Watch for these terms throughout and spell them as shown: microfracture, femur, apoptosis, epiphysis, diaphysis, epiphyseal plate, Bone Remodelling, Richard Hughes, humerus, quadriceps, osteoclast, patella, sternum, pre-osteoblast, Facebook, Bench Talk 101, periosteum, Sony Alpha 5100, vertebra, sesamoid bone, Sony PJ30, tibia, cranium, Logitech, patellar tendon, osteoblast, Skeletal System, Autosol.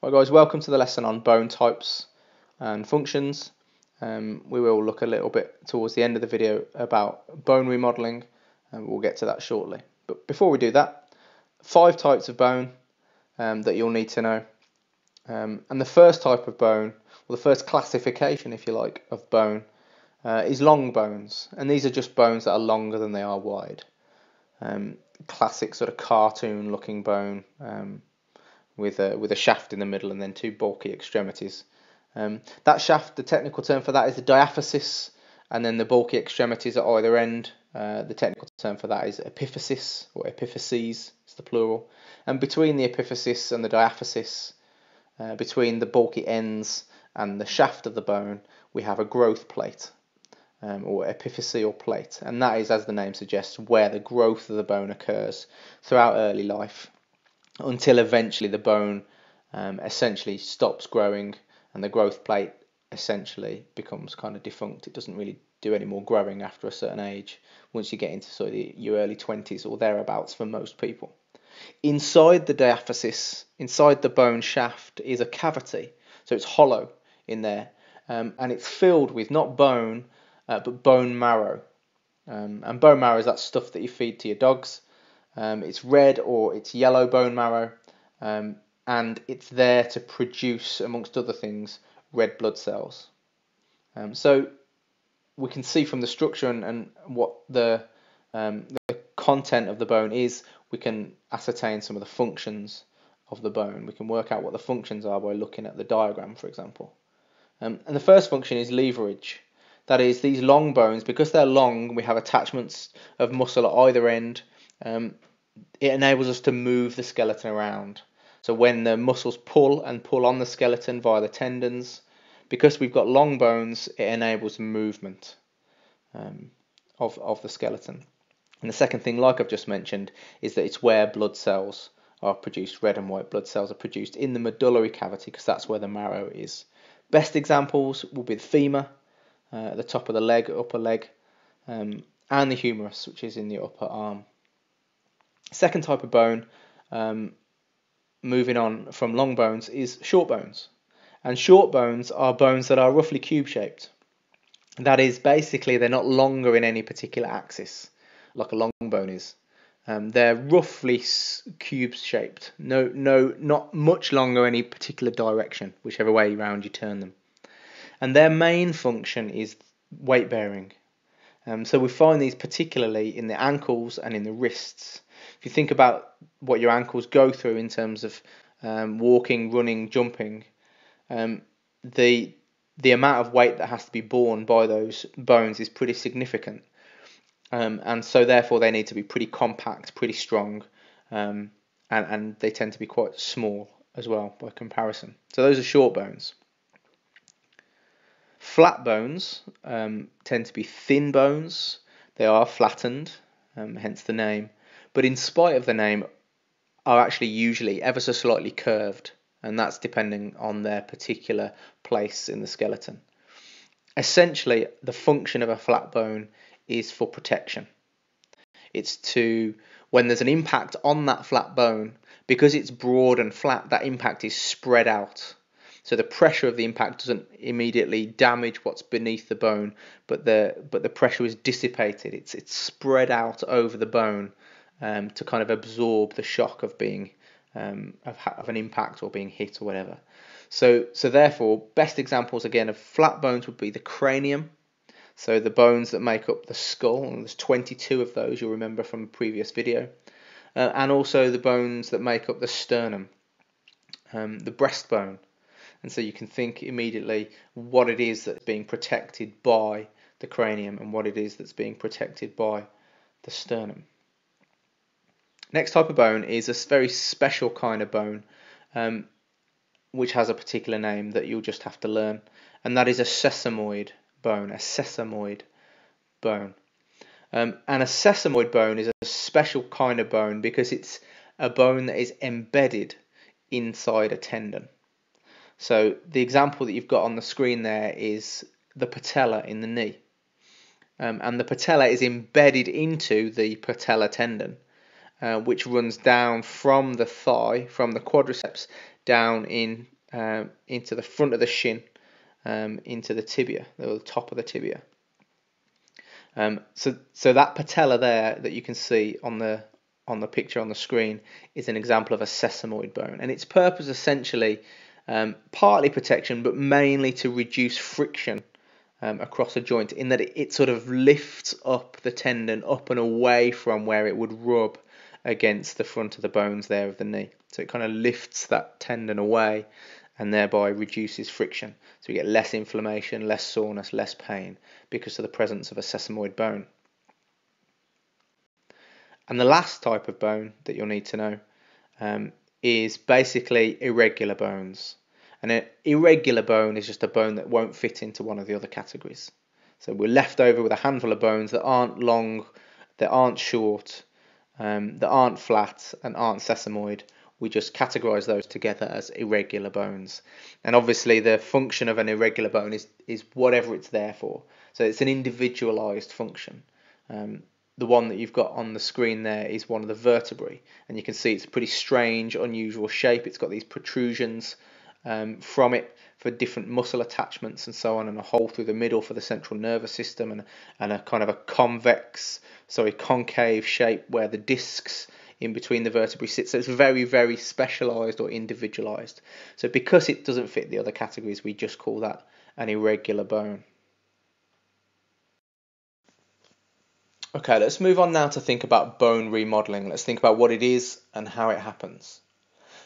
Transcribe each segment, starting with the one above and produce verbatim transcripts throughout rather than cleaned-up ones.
Right guys, welcome to the lesson on bone types and functions. Um, we will look a little bit towards the end of the video about bone remodelling, and we'll get to that shortly. But before we do that, five types of bone um, that you'll need to know. Um, and the first type of bone, or the first classification if you like, of bone uh, is long bones. And these are just bones that are longer than they are wide. Um, classic sort of cartoon looking bone. Um, With a, with a shaft in the middle and then two bulky extremities. Um, that shaft, the technical term for that is the diaphysis, and then the bulky extremities at either end. Uh, the technical term for that is epiphysis, or epiphyses, it's the plural. And between the epiphysis and the diaphysis, uh, between the bulky ends and the shaft of the bone, we have a growth plate, um, or epiphyseal plate. And that is, as the name suggests, where the growth of the bone occurs throughout early life, until eventually the bone um, essentially stops growing and the growth plate essentially becomes kind of defunct. It doesn't really do any more growing after a certain age, once you get into sort of the, your early twenties or thereabouts for most people. Inside the diaphysis, inside the bone shaft, is a cavity. So it's hollow in there, um, and it's filled with not bone, uh, but bone marrow. Um, and bone marrow is that stuff that you feed to your dogs. Um, it's red or it's yellow bone marrow, um, and it's there to produce, amongst other things, red blood cells. Um, so we can see from the structure and, and what the, um, the content of the bone is, we can ascertain some of the functions of the bone. We can work out what the functions are by looking at the diagram, for example. Um, and the first function is leverage. That is, these long bones, because they're long, we have attachments of muscle at either end. Um, it enables us to move the skeleton around. So when the muscles pull and pull on the skeleton via the tendons, because we've got long bones, it enables movement um, of, of the skeleton. And the second thing, like I've just mentioned, is that it's where blood cells are produced. Red and white blood cells are produced in the medullary cavity, because that's where the marrow is. Best examples will be the femur, uh, at the top of the leg, upper leg, um, and the humerus, which is in the upper arm. Second type of bone, um, moving on from long bones, is short bones. And short bones are bones that are roughly cube-shaped. That is, basically, they're not longer in any particular axis, like a long bone is. Um, they're roughly cube-shaped, no, no, not much longer in any particular direction, whichever way around you turn them. And their main function is weight-bearing. Um, so we find these particularly in the ankles and in the wrists. If you think about what your ankles go through in terms of um, walking, running, jumping, um, the the amount of weight that has to be borne by those bones is pretty significant. Um, and so therefore they need to be pretty compact, pretty strong, um, and, and they tend to be quite small as well by comparison. So those are short bones. Flat bones um, tend to be thin bones. They are flattened, um, hence the name. But in spite of the name, are actually usually ever so slightly curved, and that's depending on their particular place in the skeleton. Essentially, the function of a flat bone is for protection. It's to, when there's an impact on that flat bone, because it's broad and flat, that impact is spread out. So the pressure of the impact doesn't immediately damage what's beneath the bone, but the but the pressure is dissipated. It's it's spread out over the bone. Um, to kind of absorb the shock of being um, of, ha of an impact or being hit or whatever. So so therefore, best examples again of flat bones would be the cranium. So the bones that make up the skull, and there's twenty-two of those, you'll remember from a previous video, uh, and also the bones that make up the sternum, um, the breastbone. And so you can think immediately what it is that's being protected by the cranium and what it is that's being protected by the sternum. Next type of bone is a very special kind of bone, um, which has a particular name that you'll just have to learn, and that is a sesamoid bone, a sesamoid bone. Um, and a sesamoid bone is a special kind of bone because it's a bone that is embedded inside a tendon. So the example that you've got on the screen there is the patella in the knee, um, and the patella is embedded into the patellar tendon. uh, which runs down from the thigh, from the quadriceps, down in um, into the front of the shin, um, into the tibia, the top of the tibia. Um, so, so that patella there that you can see on the on the picture on the screen is an example of a sesamoid bone, and its purpose essentially um, partly protection, but mainly to reduce friction um, across a joint, in that it, it sort of lifts up the tendon up and away from where it would rub against the front of the bones there of the knee. So it kind of lifts that tendon away and thereby reduces friction. So we get less inflammation, less soreness, less pain because of the presence of a sesamoid bone. And the last type of bone that you'll need to know um, is basically irregular bones. And an irregular bone is just a bone that won't fit into one of the other categories. So we're left over with a handful of bones that aren't long, that aren't short, um, that aren't flat and aren't sesamoid. We just categorise those together as irregular bones. And obviously the function of an irregular bone is, is whatever it's there for. So it's an individualised function. Um, The one that you've got on the screen there is one of the vertebrae, and you can see it's a pretty strange, unusual shape. It's got these protrusions um, from it for different muscle attachments and so on, and a hole through the middle for the central nervous system, and, and a kind of a convex, sorry, concave shape where the discs in between the vertebrae sit. So it's very, very specialised or individualised. So because it doesn't fit the other categories, we just call that an irregular bone. Okay, let's move on now to think about bone remodeling. Let's think about what it is and how it happens.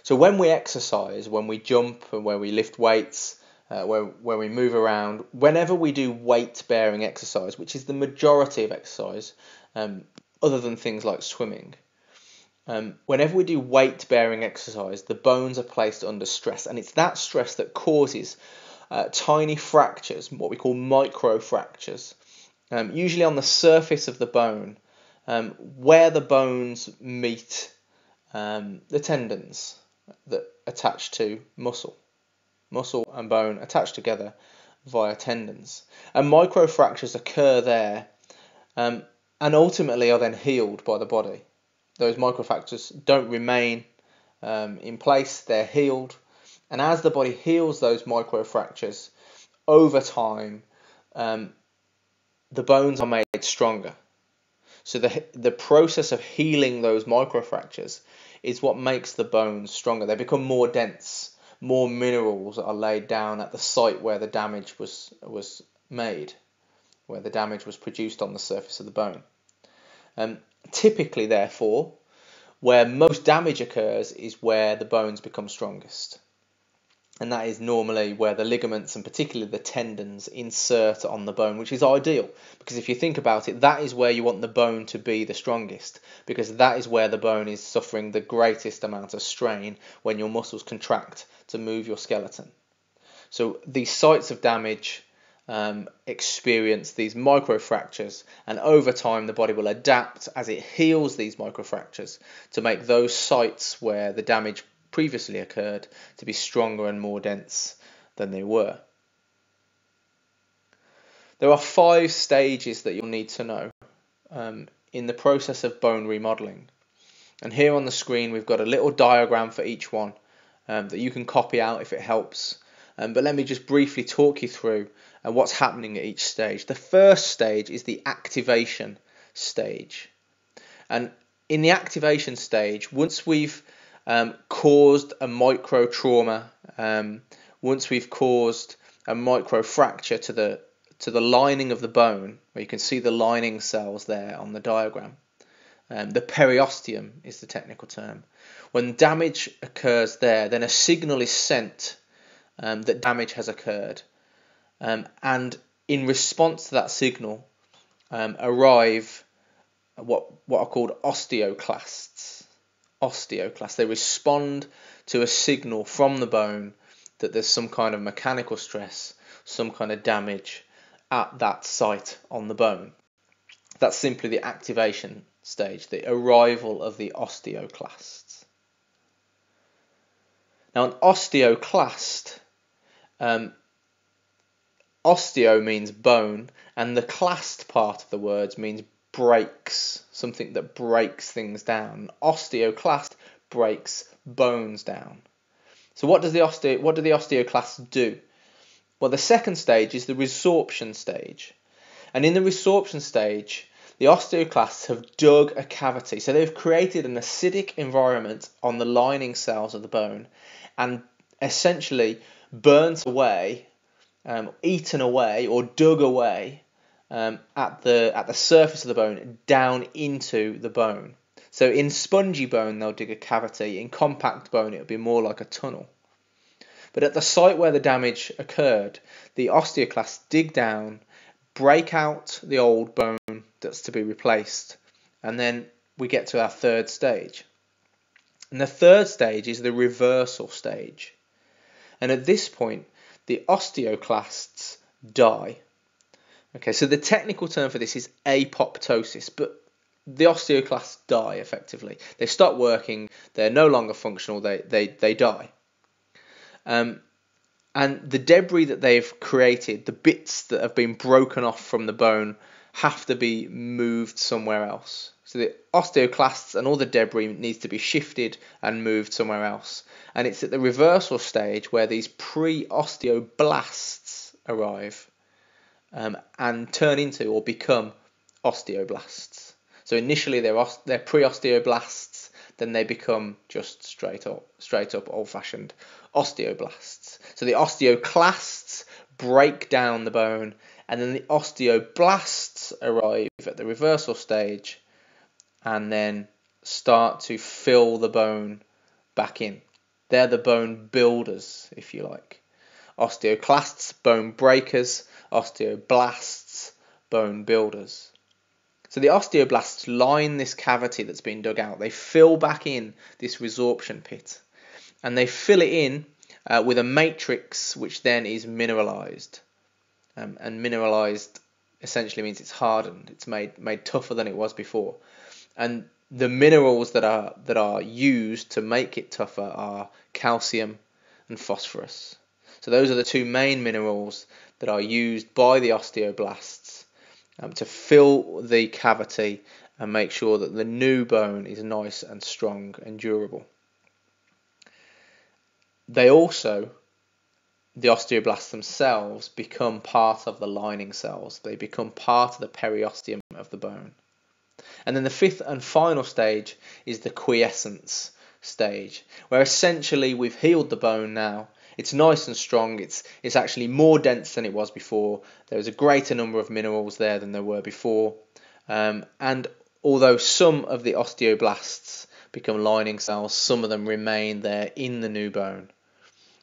So when we exercise, when we jump and where we lift weights, uh, where, where we move around, whenever we do weight-bearing exercise, which is the majority of exercise, um, other than things like swimming, um, whenever we do weight-bearing exercise, the bones are placed under stress, and it's that stress that causes uh, tiny fractures, what we call microfractures. Um, usually on the surface of the bone, um, where the bones meet um, the tendons that attach to muscle. Muscle and bone attached together via tendons. And microfractures occur there um, and ultimately are then healed by the body. Those microfractures don't remain um, in place, they're healed. And as the body heals those microfractures over time, um, the bones are made stronger. So the, the process of healing those microfractures is what makes the bones stronger. They become more dense, more minerals are laid down at the site where the damage was, was made, where the damage was produced on the surface of the bone. Um, typically, therefore, where most damage occurs is where the bones become strongest. And that is normally where the ligaments and particularly the tendons insert on the bone, which is ideal. Because if you think about it, that is where you want the bone to be the strongest. Because that is where the bone is suffering the greatest amount of strain when your muscles contract to move your skeleton. So these sites of damage um, experience these microfractures. And over time, the body will adapt as it heals these microfractures to make those sites where the damage previously occurred to be stronger and more dense than they were. There are five stages that you'll need to know um, in the process of bone remodeling. And here on the screen we've got a little diagram for each one um, that you can copy out if it helps. Um, but let me just briefly talk you through uh, what's happening at each stage. The first stage is the activation stage. And in the activation stage, once we've Um, caused a micro trauma, um, once we've caused a micro fracture to the to the lining of the bone, where you can see the lining cells there on the diagram, um, the periosteum is the technical term. When damage occurs there, then a signal is sent um, that damage has occurred, um, and in response to that signal um, arrive what what are called osteoclasts. Osteoclasts. They respond to a signal from the bone that there's some kind of mechanical stress, some kind of damage at that site on the bone. That's simply the activation stage, the arrival of the osteoclasts. Now an osteoclast, um, osteo means bone, and the clast part of the words means breaks, something that breaks things down. Osteoclast breaks bones down. So what does the osteo what do the osteoclasts do? Well, the second stage is the resorption stage. And in the resorption stage, the osteoclasts have dug a cavity. So they've created an acidic environment on the lining cells of the bone and essentially burnt away, um, eaten away or dug away um, at the at the surface of the bone down into the bone. So in spongy bone, they'll dig a cavity. In compact bone, it'll be more like a tunnel. But at the site where the damage occurred, the osteoclasts dig down, break out the old bone that's to be replaced, and then we get to our third stage. And the third stage is the reversal stage. And at this point, the osteoclasts die. Okay, so the technical term for this is apoptosis, but the osteoclasts die effectively. They stop working, they're no longer functional, they, they, they die. Um, and the debris that they've created, the bits that have been broken off from the bone, have to be moved somewhere else. So the osteoclasts and all the debris needs to be shifted and moved somewhere else. And it's at the reversal stage where these pre-osteoblasts arrive um, and turn into or become osteoblasts. So initially they're, they're pre-osteoblasts, then they become just straight up, straight up old-fashioned osteoblasts. So the osteoclasts break down the bone, and then the osteoblasts arrive at the reversal stage and then start to fill the bone back in. They're the bone builders, if you like. Osteoclasts, bone breakers. Osteoblasts, bone builders. So the osteoblasts line this cavity that's been dug out. They fill back in this resorption pit, and they fill it in uh, with a matrix which then is mineralized. Um, and mineralized essentially means it's hardened, it's made made tougher than it was before. And the minerals that are that are used to make it tougher are calcium and phosphorus. So those are the two main minerals that are used by the osteoblasts um, to fill the cavity and make sure that the new bone is nice and strong and durable. They also, the osteoblasts themselves, become part of the lining cells. They become part of the periosteum of the bone. And then the fifth and final stage is the quiescence stage, where essentially we've healed the bone now. It's nice and strong. It's, it's actually more dense than it was before. There was a greater number of minerals there than there were before. Um, and although some of the osteoblasts become lining cells, some of them remain there in the new bone.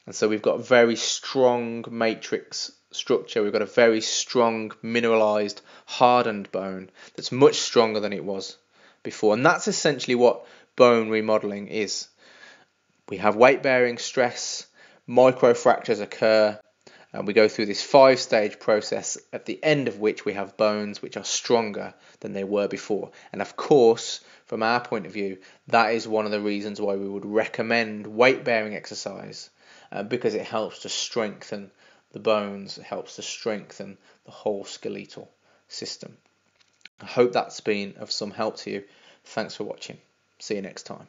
And so we've got very strong matrix structure. We've got a very strong mineralized, hardened bone that's much stronger than it was before. And that's essentially what bone remodeling is. We have weight-bearing stress, microfractures occur, and we go through this five-stage process at the end of which we have bones which are stronger than they were before. And of course, from our point of view, that is one of the reasons why we would recommend weight-bearing exercise. Uh, because it helps to strengthen the bones, it helps to strengthen the whole skeletal system. I hope that's been of some help to you. Thanks for watching. See you next time.